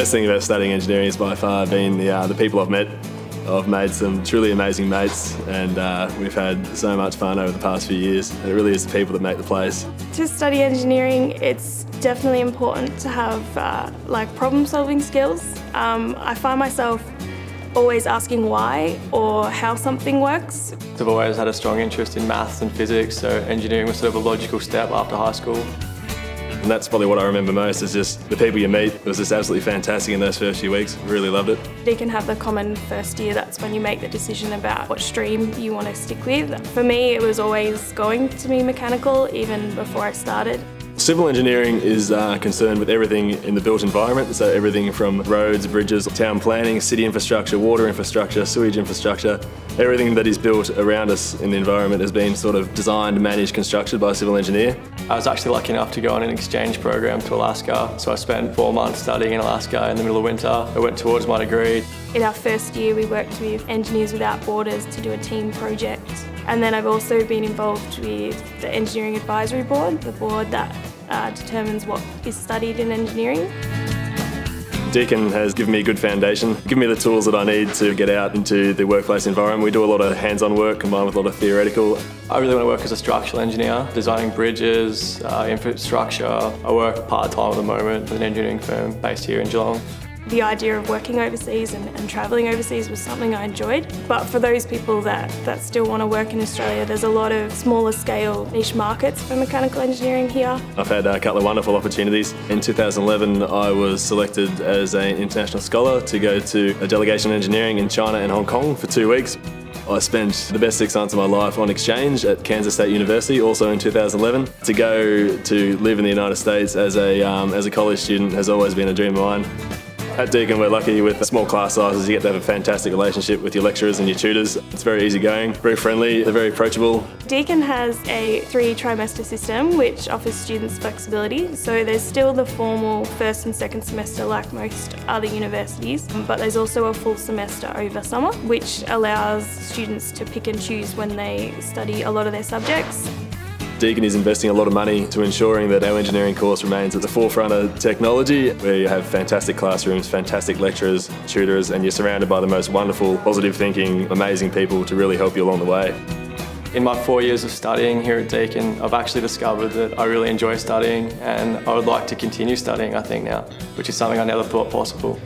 best thing about studying engineering has by far been the people I've met. I've made some truly amazing mates, and we've had so much fun over the past few years. And it really is the people that make the place. To study engineering, it's definitely important to have like problem-solving skills. I find myself always asking why or how something works. I've always had a strong interest in maths and physics, so engineering was sort of a logical step after high school. And that's probably what I remember most, is just the people you meet. It was just absolutely fantastic in those first few weeks. Really loved it. You can have the common first year, that's when you make the decision about what stream you want to stick with. For me, it was always going to be mechanical, even before I started. Civil engineering is concerned with everything in the built environment, so everything from roads, bridges, town planning, city infrastructure, water infrastructure, sewage infrastructure. Everything that is built around us in the environment has been sort of designed, managed, constructed by a civil engineer. I was actually lucky enough to go on an exchange program to Alaska, so I spent 4 months studying in Alaska in the middle of winter. I went towards my degree. In our first year, we worked with Engineers Without Borders to do a team project. And then I've also been involved with the Engineering Advisory Board, the board that determines what is studied in engineering. Deakin has given me a good foundation, given me the tools that I need to get out into the workplace environment. We do a lot of hands-on work combined with a lot of theoretical. I really want to work as a structural engineer, designing bridges, infrastructure. I work part-time at the moment with an engineering firm based here in Geelong. The idea of working overseas and travelling overseas was something I enjoyed. But for those people that still want to work in Australia, there's a lot of smaller scale niche markets for mechanical engineering here. I've had a couple of wonderful opportunities. In 2011, I was selected as an international scholar to go to a delegation in engineering in China and Hong Kong for 2 weeks. I spent the best 6 months of my life on exchange at Kansas State University, also in 2011. To go to live in the United States as a college student has always been a dream of mine. At Deakin, we're lucky with small class sizes. You get to have a fantastic relationship with your lecturers and your tutors. It's very easygoing, very friendly, they're very approachable. Deakin has a 3-trimester system which offers students flexibility. So there's still the formal first and second semester like most other universities, but there's also a full semester over summer which allows students to pick and choose when they study a lot of their subjects. Deakin is investing a lot of money to ensuring that our engineering course remains at the forefront of technology. We have fantastic classrooms, fantastic lecturers, tutors, and you're surrounded by the most wonderful, positive thinking, amazing people to really help you along the way. In my 4 years of studying here at Deakin, I've actually discovered that I really enjoy studying, and I would like to continue studying, I think, now, which is something I never thought possible.